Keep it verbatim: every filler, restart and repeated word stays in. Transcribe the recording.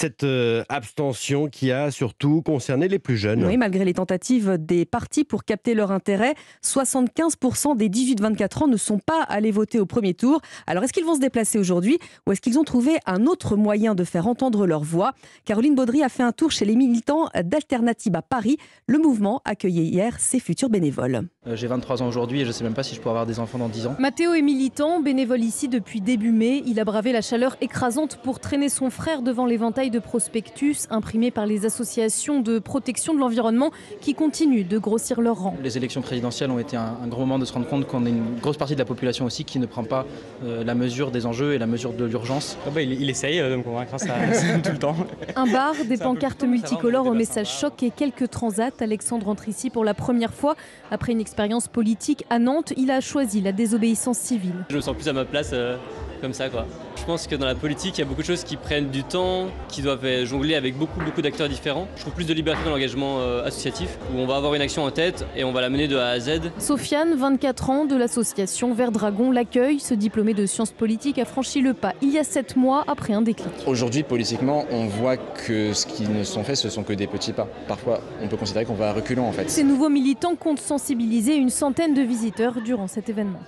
cette euh, abstention qui a surtout concerné les plus jeunes. Oui, malgré les tentatives des partis pour capter leur intérêt, soixante-quinze pour cent des dix-huit vingt-quatre ans ne sont pas allés voter au premier tour. Alors est-ce qu'ils vont se déplacer aujourd'hui ou est-ce qu'ils ont trouvé un autre moyen de faire entendre leur voix? Caroline Baudry a fait un tour chez les militants d'Alternative à Paris. Le mouvement accueillait hier ses futurs bénévoles. Euh, j'ai vingt-trois ans aujourd'hui et je ne sais même pas si je pourrais avoir des enfants dans dix ans. Mathéo est militant, bénévole ici depuis début mai. Il a bravé la chaleur écrasante pour traîner son frère devant l'éventail de prospectus imprimés par les associations de protection de l'environnement qui continuent de grossir leur rang. Les élections présidentielles ont été un, un gros moment de se rendre compte qu'on est une grosse partie de la population aussi qui ne prend pas euh, la mesure des enjeux et la mesure de l'urgence. Ah bah, il, il essaye de me convaincre, ça, ça tout le temps. Un bar, des pancartes multicolores au message choc et quelques transats. Alexandre entre ici pour la première fois. Après une expérience politique à Nantes, il a choisi la désobéissance civile. Je me sens plus à ma place euh, comme ça, quoi. Je pense que dans la politique, il y a beaucoup de choses qui prennent du temps, qui doivent jongler avec beaucoup, beaucoup d'acteurs différents. Je trouve plus de liberté dans l'engagement euh, associatif, où on va avoir une action en tête et on va la mener de A à Z. Sofiane, vingt-quatre ans, de l'association Vert Dragon, l'accueille. Ce diplômé de sciences politiques a franchi le pas il y a sept mois après un déclic. Aujourd'hui, politiquement, on voit que ce qui ne sont faits, ce sont que des petits pas. Parfois, on peut considérer qu'on va à reculons, en fait. Ces nouveaux militants comptent sensibiliser une centaine de visiteurs durant cet événement.